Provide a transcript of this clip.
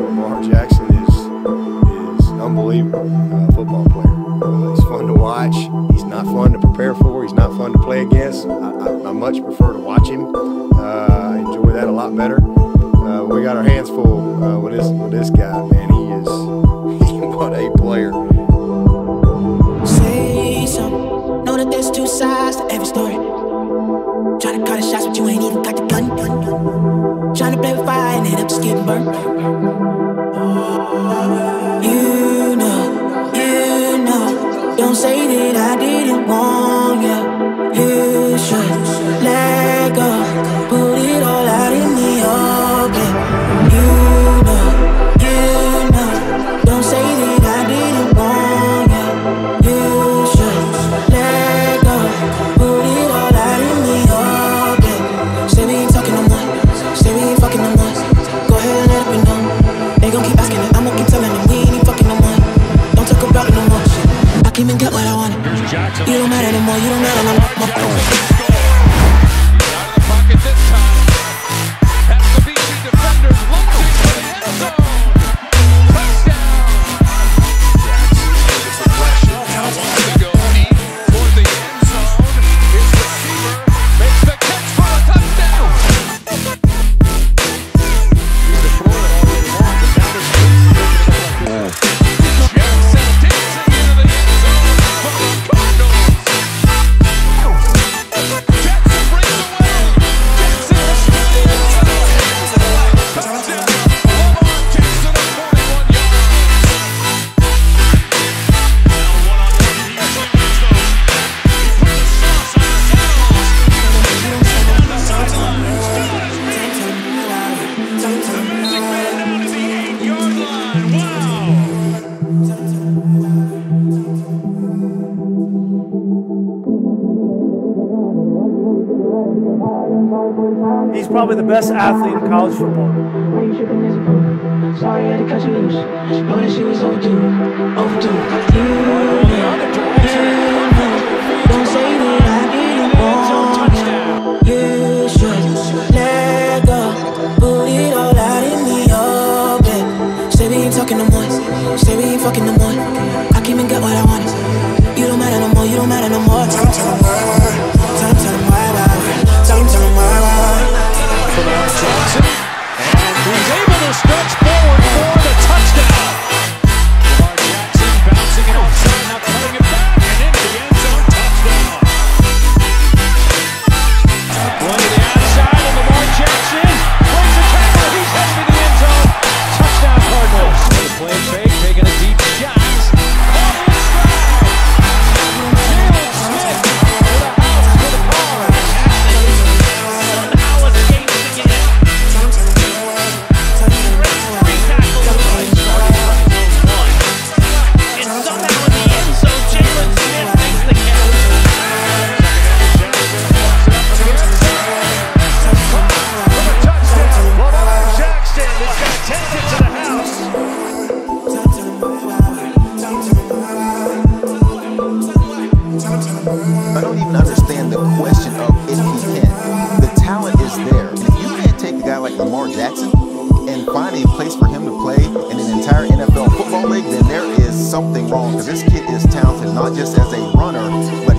Lamar Jackson is an unbelievable football player. He's fun to watch. He's not fun to prepare for. He's not fun to play against. I much prefer to watch him. I enjoy that a lot better. We got our hands full with this guy, man. He is what a player. Say something. Know that there's two sides to every story. Trying to cut the shots, but you ain't even got the gun. Trying to play with fire and end up just getting burned. You know, don't say that I didn't want you. You should let go, put it all out in the open. You know, don't say that I didn't want you. You should let go, put it all out in the open. Say we ain't talking no more, say we ain't fucking no more. Go ahead and let it be known. They gon' keep asking it, I'm gonna keep telling them we ain't even fucking no more. Don't talk about it no more. I came and got what I wanted. You don't matter anymore, you don't matter no more. He's probably the best athlete in college football. Why you tripping this fool? Sorry I had to cut you loose. Know that she was overdue. Overdue. You know, don't say that I didn't want you. You should let go. Put it all out in the open. Say we ain't talking no more. Say we ain't fucking no more. I came and got what I wanted. You don't matter no more. You don't matter no more. Time to the world. Time to the world. Time to the world. Lamar Jackson, and he's able to stretch forward for the touchdown. Lamar Jackson bouncing it outside, now cutting it back, and into the end zone, touchdown. One to the outside, and Lamar Jackson breaks the tackle, he's headed to the end zone, touchdown Cardinals. The play fake, taking a deep shot. I don't even understand the question of if he can. The talent is there. And if you can't take a guy like Lamar Jackson and find a place for him to play in an entire NFL football league, then there is something wrong. Because this kid is talented, not just as a runner, but